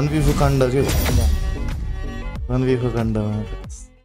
अनवीफ खंडा जी, अनवीफ खंडा